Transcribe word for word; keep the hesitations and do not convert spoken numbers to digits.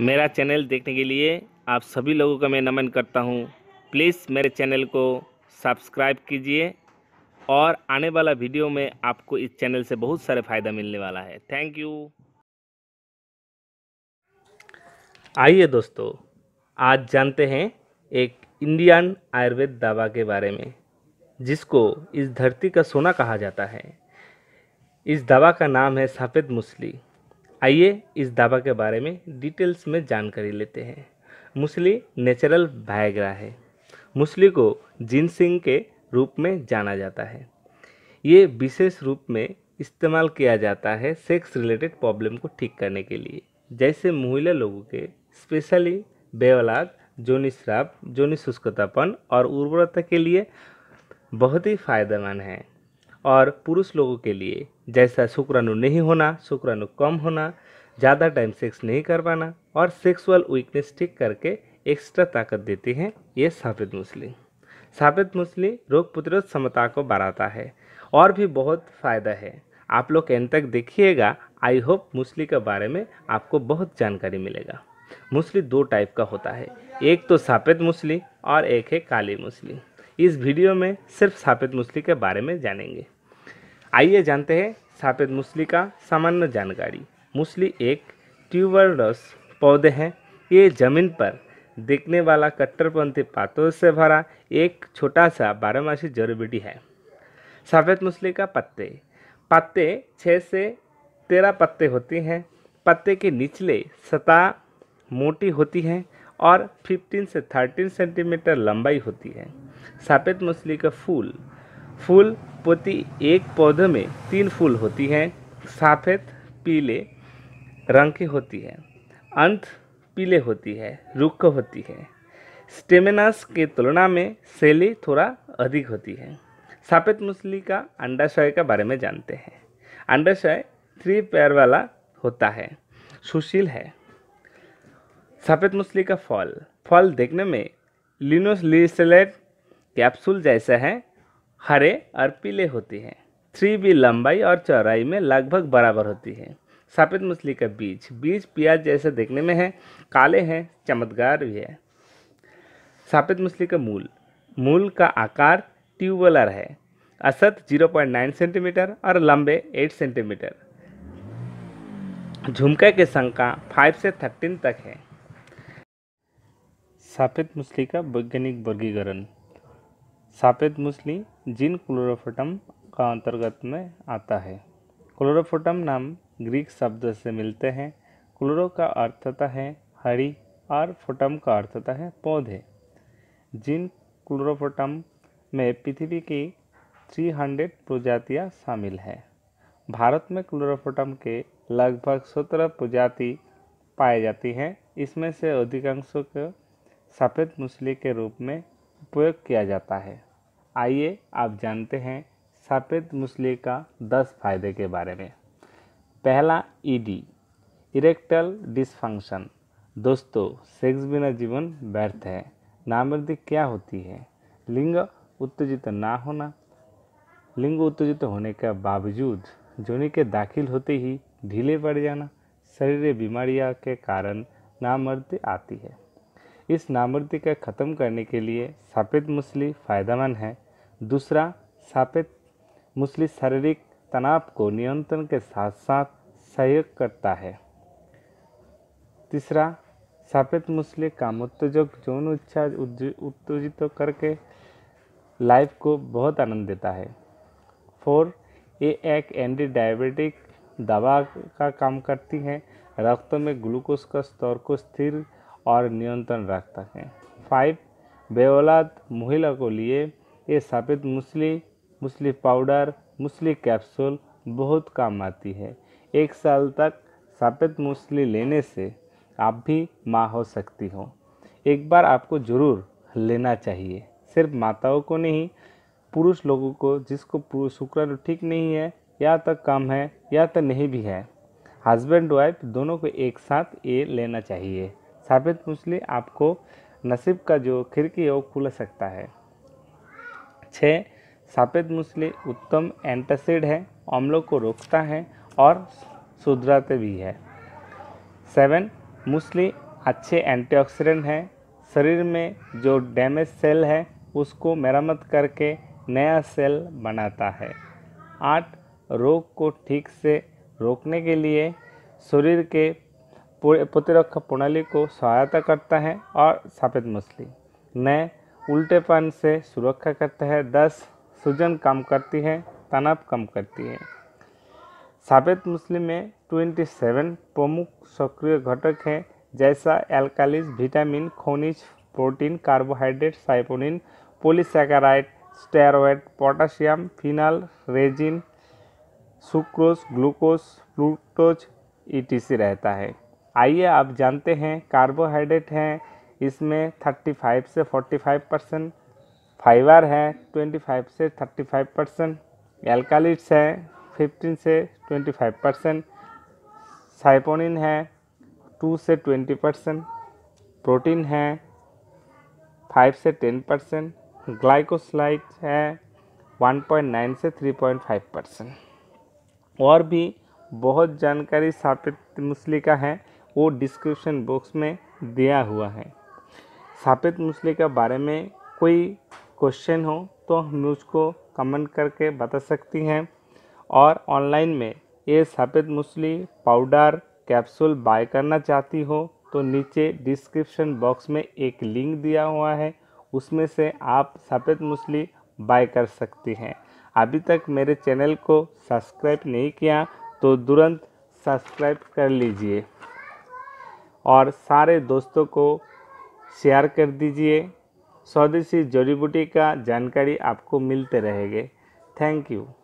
मेरा चैनल देखने के लिए आप सभी लोगों का मैं नमन करता हूं। प्लीज़ मेरे चैनल को सब्सक्राइब कीजिए और आने वाला वीडियो में आपको इस चैनल से बहुत सारे फ़ायदा मिलने वाला है। Thank you. आइए दोस्तों, आज जानते हैं एक इंडियन आयुर्वेद दवा के बारे में, जिसको इस धरती का सोना कहा जाता है। इस दवा का नाम है सफ़ेद मूसली। आइए इस दवा के बारे में डिटेल्स में जानकारी लेते हैं। मूसली नेचुरल वायग्रा है। मूसली को जिनसिंग के रूप में जाना जाता है। ये विशेष रूप में इस्तेमाल किया जाता है सेक्स रिलेटेड प्रॉब्लम को ठीक करने के लिए, जैसे महिला लोगों के स्पेशली बेवलाद, जोनि श्राप, जोनि शुष्कतापन और उर्वरता के लिए बहुत ही फायदेमंद है। और पुरुष लोगों के लिए जैसा शुक्राणु नहीं होना, शुक्राणु कम होना, ज़्यादा टाइम सेक्स नहीं कर पाना और सेक्सुअल वीकनेस ठीक करके एक्स्ट्रा ताकत देती हैं ये सफ़ेद मूसली। सफ़ेद मूसली रोग प्रतिरोध क्षमता को बढ़ाता है और भी बहुत फ़ायदा है। आप लोग एंड तक देखिएगा। आई होप मूसली के बारे में आपको बहुत जानकारी मिलेगा। मूसली दो टाइप का होता है, एक तो सफ़ेद मूसली और एक है काली मूसली। इस वीडियो में सिर्फ सफ़ेद मूसली के बारे में जानेंगे। आइए जानते हैं सफ़ेद मूसली का सामान्य जानकारी। मूसली एक ट्यूबरडस पौधे हैं। ये ज़मीन पर दिखने वाला कट्टरपंथी पातों से भरा एक छोटा सा बारहमासी जड़ीबूटी है। सफ़ेद मूसली का पत्ते पत्ते छः से तेरह पत्ते होते हैं। पत्ते के निचले सतह मोटी होती है और फिफ्टीन से थर्टीन सेंटीमीटर लंबाई होती है। सफ़ेद मूसली का फूल फूल प्रति एक पौधे में तीन फूल होती हैं। सफ़ेद पीले रंग की होती है, अंत पीले होती है, रुक्ष होती है। स्टेमिनस के तुलना में सेली थोड़ा अधिक होती है। सफ़ेद मूसली का अंडाशय के बारे में जानते हैं। अंडाशय थ्री पैर वाला होता है, सुशील है। सफ़ेद मूसली का फल फल देखने में लिनोसिलेट कैप्सूल जैसा है, हरे और पीले होती है। थ्री बी लंबाई और चौड़ाई में लगभग बराबर होती है। सफ़ेद मूसली का बीज बीज प्याज जैसे देखने में है, काले हैं, चमकदार भी है। सफ़ेद मूसली का मूल मूल का आकार ट्यूबुलर है। असत ज़ीरो पॉइंट नाइन सेंटीमीटर और लंबे आठ सेंटीमीटर। झुमका के संख्या पाँच से तेरह तक है। सफ़ेद मूसली का वैज्ञानिक वर्गीकरण। सफ़ेद मूसली जीन क्लोरोफिटम का अंतर्गत में आता है। क्लोरोफिटम नाम ग्रीक शब्द से मिलते हैं। क्लोरो का अर्थ होता है हरी और फोटम का अर्थ होता है पौधे। जिन क्लोरोफिटम में पृथ्वी की तीन सौ प्रजातियां शामिल हैं। भारत में क्लोरोफिटम के लगभग सत्रह प्रजाति पाई जाती हैं। इसमें से अधिकांशों को सफ़ेद मूसली के रूप में उपयोग किया जाता है। आइए आप जानते हैं सफ़ेद मूसली का दस फायदे के बारे में। पहला, ईडी इरेक्टल डिसफंक्शन। दोस्तों, सेक्स बिना जीवन व्यर्थ है। नामर्दी क्या होती है? लिंग उत्तेजित ना होना। लिंग उत्तेजित होने के बावजूद जोनि के दाखिल होते ही ढीले पड़ जाना शरीर बीमारियां के कारण नामर्दी आती है। इस नामर्दी का ख़त्म करने के लिए सफ़ेद मूसली फ़ायदेमंद है। दूसरा, सफ़ेद मूसली शारीरिक तनाव को नियंत्रण के साथ साथ सहयोग करता है। तीसरा, सफ़ेद मूसली कामोत्तेजक यौन इच्छा उत्तेजित करके लाइफ को बहुत आनंद देता है। फोर, ये एक एंटी डायबिटिक दवा का काम करती है। रक्त में ग्लूकोज का स्तर को स्थिर और नियंत्रण रखता है। फाइव, बेऔलाद महिला को लिए ये सफ़ेद मूसली मूसली पाउडर, मूसली कैप्सूल बहुत काम आती है। एक साल तक सफ़ेद मूसली लेने से आप भी माँ हो सकती हो। एक बार आपको ज़रूर लेना चाहिए। सिर्फ माताओं को नहीं, पुरुष लोगों को जिसको पुरुष शुक्राणु ठीक नहीं है या तो कम है या तो नहीं भी है। हस्बैंड वाइफ दोनों को एक साथ ये लेना चाहिए। सफ़ेद मूसली आपको नसीब का जो खिड़की है वो खुला सकता है। छः, सफ़ेद मूसली उत्तम एंटासिड है। अम्लों को रोकता है और सुधराते भी है। सेवन, मूसली अच्छे एंटीऑक्सीडेंट हैं। शरीर में जो डैमेज सेल है उसको मरम्मत करके नया सेल बनाता है। आठ, रोग को ठीक से रोकने के लिए शरीर के प्रतिरक्षा प्रणाली को सहायता करता है और सफ़ेद मछली नए उल्टेपन से सुरक्षा करता है। दस, सूजन कम करती है, तनाव कम करती है। सफ़ेद मछली में सत्ताईस प्रमुख सक्रिय घटक हैं जैसा एल्कालीज, विटामिन, खनिज, protein, carbohydrate, saponin, polysaccharide, steroid, potassium, phenol, resin, sucrose, glucose, fructose E T C रहता है। आइए आप जानते हैं कार्बोहाइड्रेट हैं, इसमें पैंतीस से पैंतालीस परसेंट, फाइबर है पच्चीस से पैंतीस परसेंट, एल्कालिट्स हैं पंद्रह से पच्चीस परसेंट, साइपोनिन है दो से बीस परसेंट, प्रोटीन है पाँच से दस परसेंट, ग्लाइकोसलाइट है एक पॉइंट नौ से तीन पॉइंट पाँच परसेंट। और भी बहुत जानकारी सफ़ेद मछली का है, वो डिस्क्रिप्शन बॉक्स में दिया हुआ है। सफ़ेद मछली के बारे में कोई क्वेश्चन हो तो मुझको कमेंट करके बता सकती हैं। और ऑनलाइन में ये सफ़ेद मछली पाउडर कैप्सूल बाय करना चाहती हो तो नीचे डिस्क्रिप्शन बॉक्स में एक लिंक दिया हुआ है, उसमें से आप सफ़ेद मछली बाय कर सकती हैं। अभी तक मेरे चैनल को सब्सक्राइब नहीं किया तो तुरंत सब्सक्राइब कर लीजिए और सारे दोस्तों को शेयर कर दीजिए। स्वदेशी जड़ी बूटी का जानकारी आपको मिलते रहेंगे। Thank you.